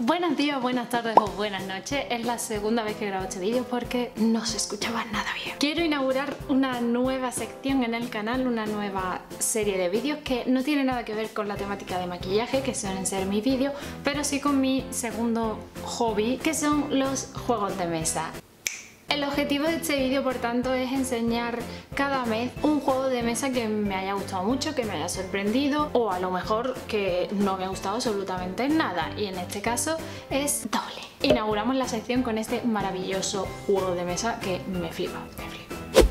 Buenos días, buenas tardes o buenas noches. Es la segunda vez que grabo este vídeo porque no se escuchaba nada bien. Quiero inaugurar una nueva sección en el canal, una nueva serie de vídeos que no tiene nada que ver con la temática de maquillaje, que suelen ser mis vídeos, pero sí con mi segundo hobby, que son los juegos de mesa. El objetivo de este vídeo, por tanto, es enseñar cada mes un juego de mesa que me haya gustado mucho, que me haya sorprendido o a lo mejor que no me ha gustado absolutamente nada, y en este caso es Dobble. Inauguramos la sección con este maravilloso juego de mesa que me flipa, me flipa.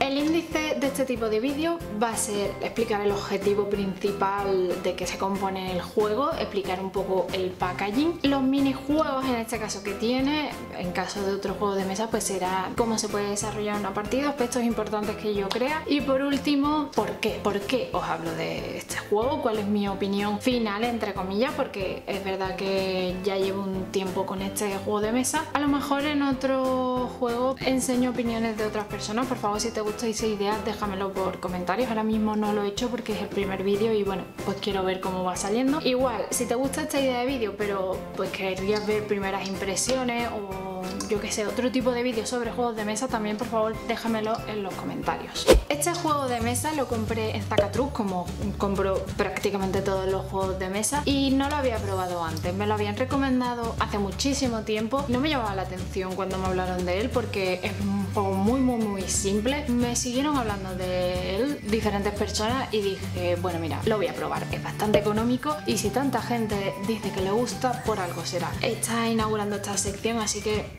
El índice de este tipo de vídeo va a ser explicar el objetivo principal de que se compone el juego, explicar un poco el packaging, los minijuegos en este caso que tiene, en caso de otro juego de mesa pues será cómo se puede desarrollar una partida, aspectos importantes que yo crea y por último, ¿por qué os hablo de este juego? ¿Cuál es mi opinión final, entre comillas? Porque es verdad que ya llevo un tiempo con este juego de mesa. A lo mejor en otro juego enseño opiniones de otras personas. Por favor, si te gusta esa idea, déjamelo por comentarios. Ahora mismo no lo he hecho porque es el primer vídeo y bueno, pues quiero ver cómo va saliendo. Igual, si te gusta esta idea de vídeo pero pues querías ver primeras impresiones o yo que sé, otro tipo de vídeos sobre juegos de mesa, también por favor déjamelo en los comentarios. Este juego de mesa lo compré en Zacatrus, como compro prácticamente todos los juegos de mesa, y no lo había probado antes. Me lo habían recomendado hace muchísimo tiempo. No me llamaba la atención cuando me hablaron de él porque es un juego muy simple. Me siguieron hablando de él diferentes personas y dije, bueno, mira, lo voy a probar. Es bastante económico y si tanta gente dice que le gusta, por algo será. Está inaugurando esta sección, así que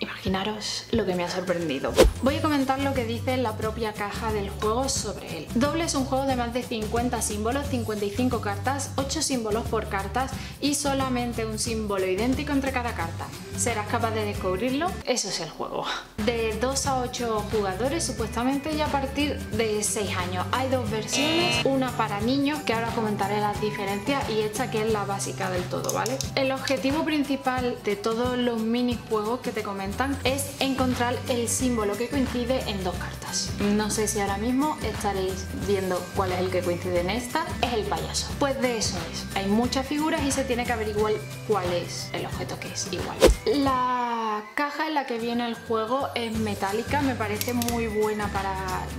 imaginaros lo que me ha sorprendido. Voy a comentar lo que dice la propia caja del juego sobre él. Dobble es un juego de más de 50 símbolos, 55 cartas, 8 símbolos por cartas y solamente un símbolo idéntico entre cada carta. ¿Serás capaz de descubrirlo? Eso es el juego. De 2 a 8 jugadores, supuestamente, y a partir de 6 años. Hay dos versiones, una para niños, que ahora comentaré las diferencias, y esta que es la básica del todo, ¿vale? El objetivo principal de todos los minijuegos que te comento es encontrar el símbolo que coincide en dos cartas. No sé si ahora mismo estaréis viendo cuál es el que coincide en esta. Es el payaso. Pues de eso es. Hay muchas figuras y se tiene que averiguar cuál es el objeto que es igual. La caja en la que viene el juego es metálica. Me parece muy buena para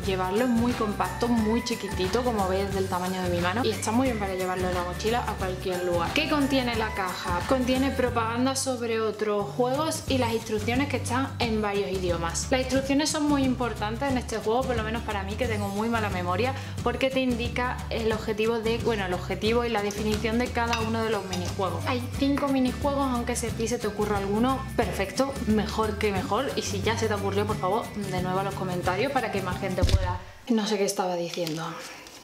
llevarlo. Es muy compacto, muy chiquitito, como veis, del tamaño de mi mano. Y está muy bien para llevarlo en la mochila a cualquier lugar. ¿Qué contiene la caja? Contiene propaganda sobre otros juegos y las instrucciones que están en varios idiomas. Las instrucciones son muy importantes en este juego, por lo menos para mí, que tengo muy mala memoria, porque te indica el objetivo de, bueno, el objetivo y la definición de cada uno de los minijuegos. Hay 5 minijuegos, aunque si a ti se te ocurra alguno, perfecto, mejor que mejor, y si ya se te ocurrió, por favor, de nuevo a los comentarios para que más gente pueda... No sé qué estaba diciendo.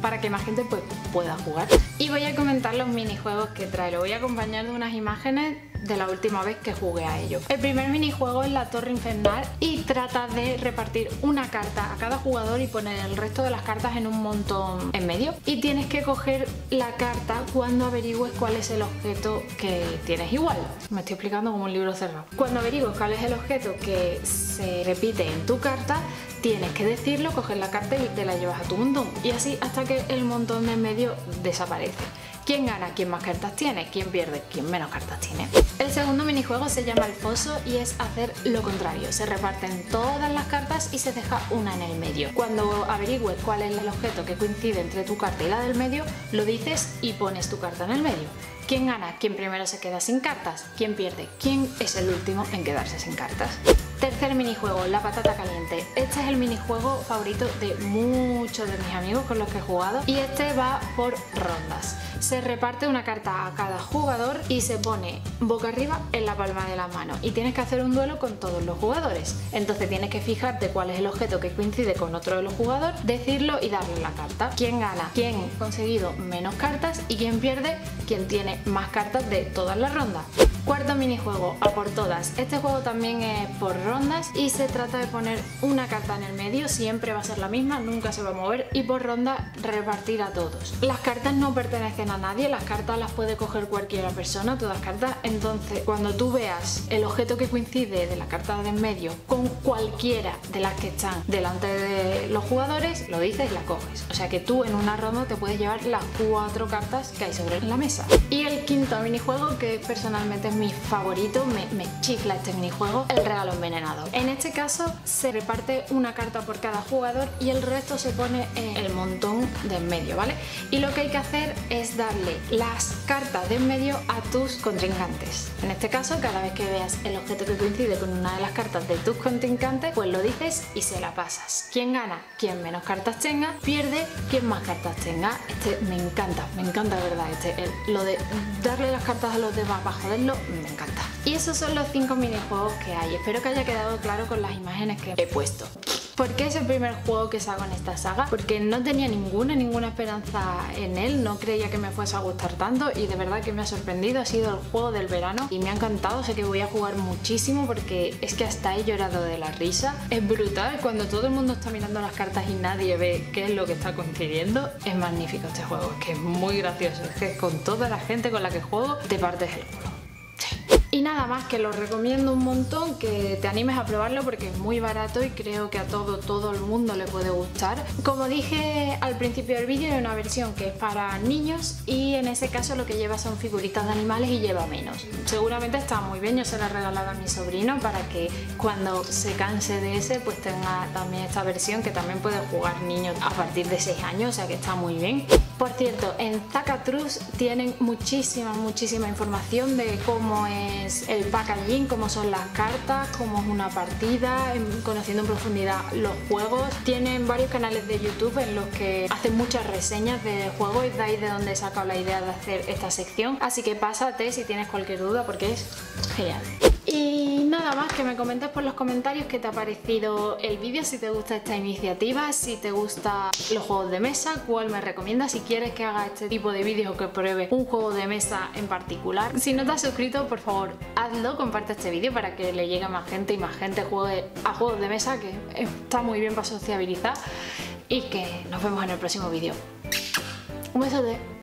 Para que más gente pues, pueda jugar. Y voy a comentar los minijuegos que trae. Lo voy a acompañar de unas imágenes de la última vez que jugué a ello. El primer minijuego es la Torre Infernal y trata de repartir una carta a cada jugador y poner el resto de las cartas en un montón en medio. Y tienes que coger la carta cuando averigües cuál es el objeto que tienes igual. Me estoy explicando como un libro cerrado. Cuando averigües cuál es el objeto que se repite en tu carta, tienes que decirlo, coger la carta y te la llevas a tu montón. Y así hasta que el montón de en medio desaparece. ¿Quién gana? ¿Quién más cartas tiene? ¿Quién pierde? ¿Quién menos cartas tiene? El segundo minijuego se llama El Foso y es hacer lo contrario. Se reparten todas las cartas y se deja una en el medio. Cuando averigües cuál es el objeto que coincide entre tu carta y la del medio, lo dices y pones tu carta en el medio. ¿Quién gana? ¿Quién primero se queda sin cartas? ¿Quién pierde? ¿Quién es el último en quedarse sin cartas? Tercer minijuego, la patata caliente. Este es el minijuego favorito de muchos de mis amigos con los que he jugado y este va por rondas. Se reparte una carta a cada jugador y se pone boca arriba en la palma de la mano y tienes que hacer un duelo con todos los jugadores. Entonces tienes que fijarte cuál es el objeto que coincide con otro de los jugadores, decirlo y darle la carta. ¿Quién gana? ¿Quién ha conseguido menos cartas? ¿Y quién pierde? ¿Quién tiene más cartas de todas las rondas? Cuarto minijuego, a por todas. Este juego también es por rondas y se trata de poner una carta en el medio, siempre va a ser la misma, nunca se va a mover, y por ronda repartir a todos. Las cartas no pertenecen a nadie, las cartas las puede coger cualquier persona, todas cartas. Entonces, cuando tú veas el objeto que coincide de la carta de en medio con cualquiera de las que están delante de los jugadores, lo dices y la coges. O sea que tú en una ronda te puedes llevar las 4 cartas que hay sobre la mesa. Y el quinto minijuego, que personalmente es mi favorito, me chifla este minijuego, el regalo envenenado. En este caso se reparte una carta por cada jugador y el resto se pone en el montón de en medio, ¿vale? Y lo que hay que hacer es darle las cartas de en medio a tus contrincantes. En este caso, cada vez que veas el objeto que coincide con una de las cartas de tus contrincantes, pues lo dices y se la pasas. Quien gana, quien menos cartas tenga; pierde, quien más cartas tenga. Este me encanta, de verdad, lo de darle las cartas a los demás para joderlo, me encanta. Y esos son los 5 minijuegos que hay. Espero que haya quedado claro con las imágenes que he puesto. ¿Por qué es el primer juego que salgo en esta saga? Porque no tenía ninguna esperanza en él, no creía que me fuese a gustar tanto y de verdad que me ha sorprendido. Ha sido el juego del verano y me ha encantado. Sé que voy a jugar muchísimo porque es que hasta he llorado de la risa. Es brutal cuando todo el mundo está mirando las cartas y nadie ve qué es lo que está coincidiendo. Es magnífico este juego, es que es muy gracioso, es que con toda la gente con la que juego te partes el culo. Y nada más, que los recomiendo un montón, que te animes a probarlo porque es muy barato y creo que a todo el mundo le puede gustar. Como dije al principio del vídeo, hay una versión que es para niños y en ese caso lo que lleva son figuritas de animales y lleva menos. Seguramente está muy bien, yo se la he regalado a mi sobrino para que cuando se canse de ese pues tenga también esta versión que también puede jugar niños a partir de 6 años, o sea que está muy bien. Por cierto, en Zacatrus tienen muchísima información de cómo es el packaging, cómo son las cartas, cómo es una partida, conociendo en profundidad los juegos. Tienen varios canales de YouTube en los que hacen muchas reseñas de juegos y de ahí de donde he sacado la idea de hacer esta sección. Así que pásate si tienes cualquier duda porque es genial. Y nada más, que me comentes por los comentarios qué te ha parecido el vídeo, si te gusta esta iniciativa, si te gustan los juegos de mesa, cuál me recomiendas, si quieres que haga este tipo de vídeos o que pruebe un juego de mesa en particular. Si no te has suscrito, por favor, hazlo, comparte este vídeo para que le llegue a más gente y más gente juegue a juegos de mesa, que está muy bien para sociabilizar. Y que nos vemos en el próximo vídeo. Un besote.